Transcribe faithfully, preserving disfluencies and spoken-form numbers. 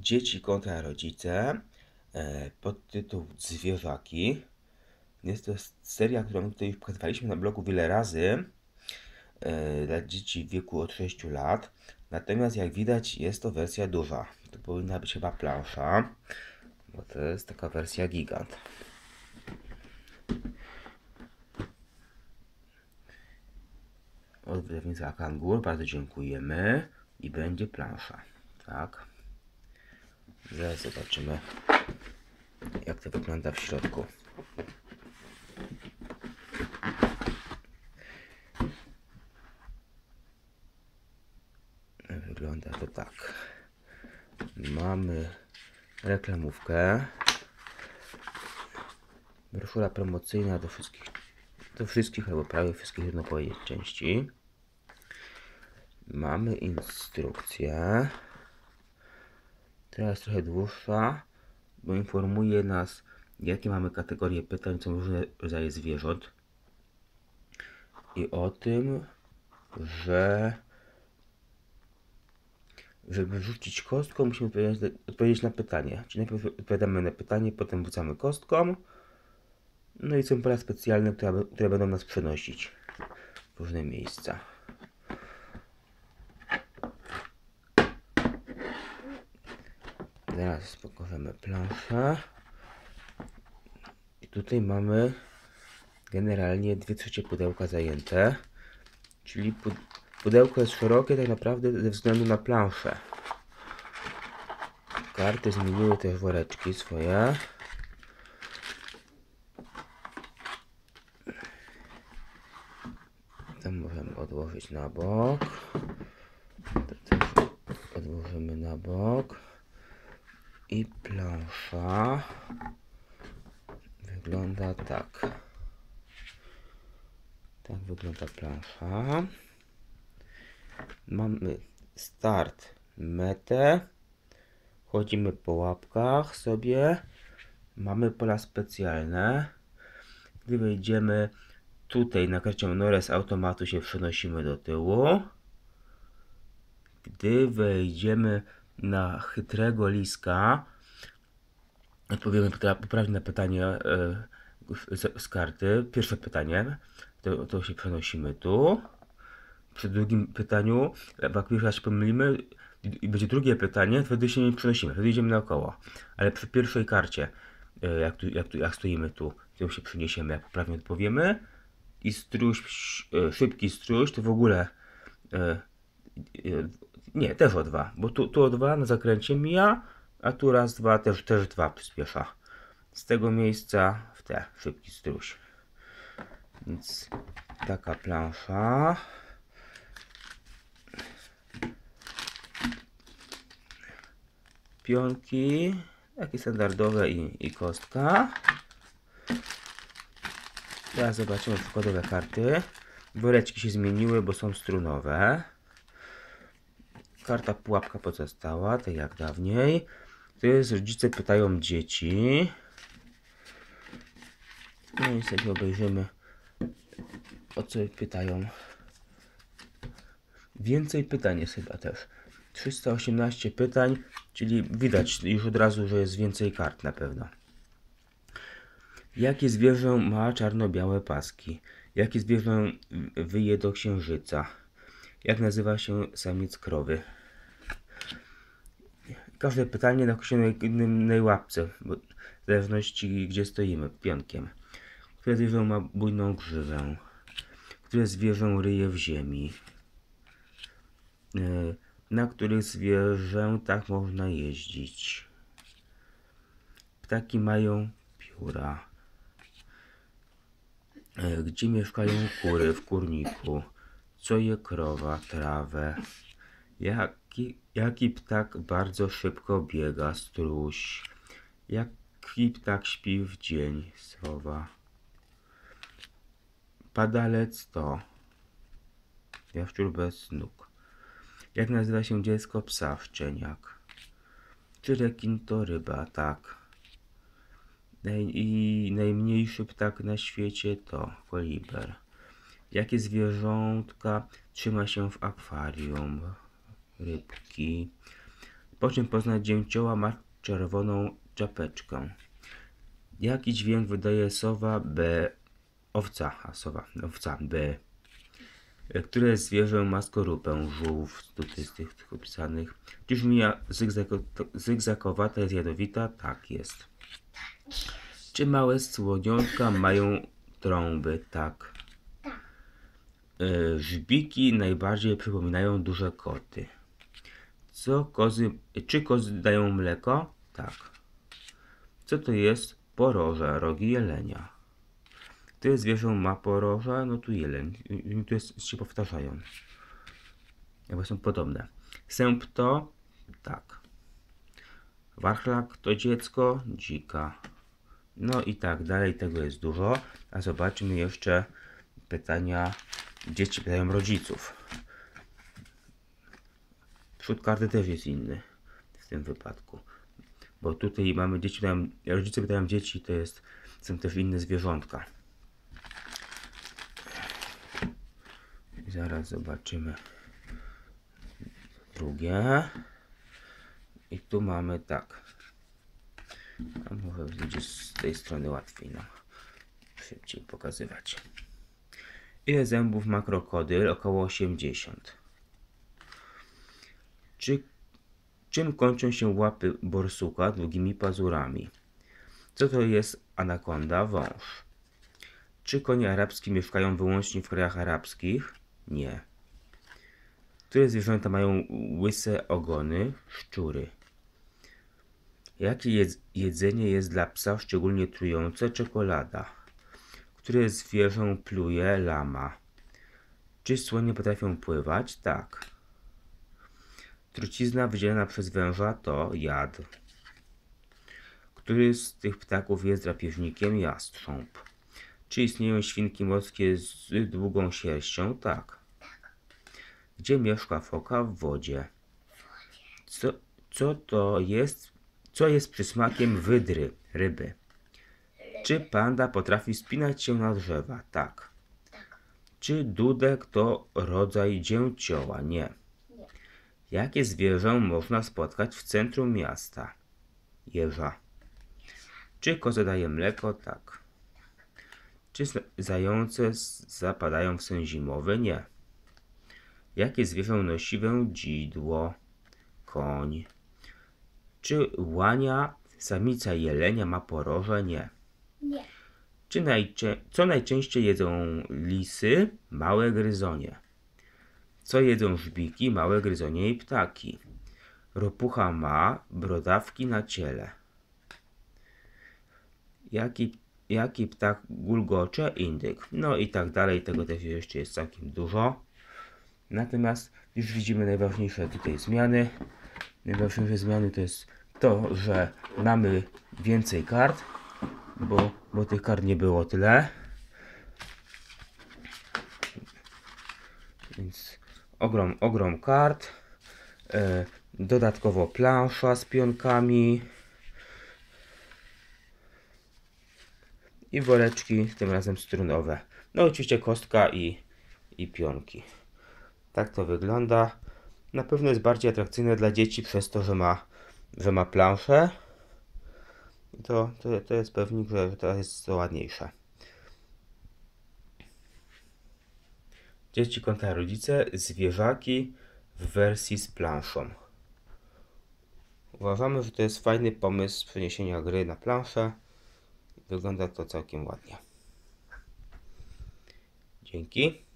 Dzieci kontra Rodzice pod tytuł Zwierzaki. Jest to seria, którą tutaj już pokazywaliśmy na blogu wiele razy dla dzieci w wieku od sześciu lat. Natomiast jak widać jest to wersja duża. To powinna być chyba plansza, bo to jest taka wersja gigant. Od wydawnictwa Kangur bardzo dziękujemy i będzie plansza. Tak. Zaraz zobaczymy, jak to wygląda w środku. Wygląda to tak. Mamy reklamówkę. Broszura promocyjna do wszystkich, do wszystkich albo prawie wszystkich, jedno powiedzieć, części. Mamy instrukcję. Teraz trochę dłuższa, bo informuje nas, jakie mamy kategorie pytań, co różne rodzaje zwierząt. I o tym, że żeby rzucić kostką, musimy odpowiedzieć na pytanie. Czyli najpierw odpowiadamy na pytanie, potem rzucamy kostką. No i są pola specjalne, które, które będą nas przenosić w różne miejsca. Teraz pokażemy planszę. I tutaj mamy generalnie dwie trzecie pudełka zajęte. Czyli pudełko jest szerokie tak naprawdę ze względu na planszę. Karty zmieniły też woreczki swoje. To możemy odłożyć na bok. To też odłożymy na bok. I plansza wygląda tak. Tak wygląda plansza. Mamy start, metę. Chodzimy po łapkach sobie. Mamy pola specjalne. Gdy wejdziemy tutaj na karciągnorę z automatu się przenosimy do tyłu. Gdy wejdziemy na chytrego liska, odpowiemy poprawnie na pytanie yy, z, z karty. Pierwsze pytanie, to, to się przenosimy tu. Przy drugim pytaniu, jak już się pomylimy i będzie drugie pytanie, wtedy się nie przenosimy, wtedy idziemy naokoło. Ale przy pierwszej karcie, yy, jak, tu, jak, tu, jak stoimy tu, to się przeniesiemy, jak poprawnie odpowiemy. I struś, yy, szybki struś, to w ogóle yy, yy, nie, też o dwa, bo tu, tu o dwa na zakręcie mija, a tu raz, dwa, też, też dwa przyspiesza. Z tego miejsca w te szybki struś. Więc taka plansza. Pionki, takie standardowe i, i kostka. Teraz zobaczymy przykładowe karty. Woreczki się zmieniły, bo są strunowe. Karta pułapka pozostała, tak jak dawniej. To jest rodzice pytają dzieci. No i sobie obejrzymy, o co pytają. Więcej pytań jest chyba też. trzysta osiemnaście pytań, czyli widać już od razu, że jest więcej kart na pewno. Jakie zwierzę ma czarno-białe paski? Jakie zwierzę wyje do księżyca? Jak nazywa się samiec krowy? Każde pytanie na innej łapce, bo w zależności gdzie stoimy, pionkiem. Które zwierzę ma bujną grzywę? Które zwierzę ryje w ziemi? Na których zwierzętach można jeździć? Ptaki mają pióra. Gdzie mieszkają kury? W kurniku. Co je krowa? Trawę. Jaki, jaki ptak bardzo szybko biega? Struś. Jaki ptak śpi w dzień? Sowa. Padalec to jaszczur bez nóg. Jak nazywa się dziecko psa? Szczeniak. Czy rekin to ryba? Tak. Naj, i najmniejszy ptak na świecie to koliber. Jakie zwierzątka trzyma się w akwarium? Rybki. po czym poznać dzięcioła ma czerwoną czapeczkę. Jaki dźwięk wydaje sowa B? Owca, a sowa, owca B. Które zwierzę ma skorupę? Żółw, tutaj z tych, tych opisanych. Czyż mija zygzakowata jest jadowita? Tak jest. Czy małe słoniątka mają trąby? Tak. Żbiki najbardziej przypominają duże koty. Co kozy, czy kozy dają mleko? Tak. Co to jest poroża? Rogi jelenia. Które zwierzę ma poroża? No tu jeleń. Tu jest, się powtarzają. Jakby są podobne. Sęp to? Tak. Warchlak to dziecko? Dzika. No i tak dalej. Tego jest dużo. A zobaczmy jeszcze pytania. Dzieci pytają rodziców. Przód karty też jest inny w tym wypadku. Bo tutaj mamy dzieci, pytają, rodzice pytają dzieci, to jest, są też inne zwierzątka. Zaraz zobaczymy drugie. I tu mamy tak. A może będzie z tej strony łatwiej nam szybciej pokazywać. Ile zębów ma krokodyl? Około osiemdziesiąt. Czy, czym kończą się łapy borsuka długimi pazurami? Co to jest anakonda? Wąż. Czy konie arabskie mieszkają wyłącznie w krajach arabskich? Nie. Które zwierzęta mają łyse ogony? Szczury. Jakie jedzenie jest dla psa szczególnie trujące? Czekolada. Które zwierzę pluje? Lama. Czy słonie potrafią pływać? Tak. Trucizna wydzielana przez węża to jad. Który z tych ptaków jest drapieżnikiem? Jastrząb. Czy istnieją świnki morskie z długą sierścią? Tak. Gdzie mieszka foka? W wodzie. Co, co to jest? Co jest przysmakiem wydry? Ryby. Czy panda potrafi wspinać się na drzewa? Tak. Tak. Czy dudek to rodzaj dzięcioła? Nie. Nie. Jakie zwierzę można spotkać w centrum miasta? Jeża. Czy koza daje mleko? Tak. Czy zające zapadają w sen zimowy? Nie. Jakie zwierzę nosi wędzidło? Koń. Czy łania, samica jelenia ma poroże? Nie. Nie. Czy najczę co najczęściej jedzą lisy? Małe gryzonie. Co jedzą żbiki? Małe gryzonie i ptaki. Ropucha ma brodawki na ciele. Jaki, jaki ptak gulgocze? Indyk. No i tak dalej. Tego też jeszcze jest całkiem dużo. Natomiast już widzimy najważniejsze tutaj zmiany. Najważniejsze zmiany to jest to, że mamy więcej kart. Bo, bo tych kart nie było tyle. Więc ogrom, ogrom kart. E, dodatkowo plansza z pionkami. I woreczki, tym razem strunowe. No oczywiście kostka i, i pionki. Tak to wygląda. Na pewno jest bardziej atrakcyjne dla dzieci przez to, że ma, że ma planszę. To, to, to jest pewnik, że teraz jest to ładniejsze. Dzieci kontra rodzice. Zwierzaki w wersji z planszą. Uważamy, że to jest fajny pomysł przeniesienia gry na planszę. Wygląda to całkiem ładnie. Dzięki.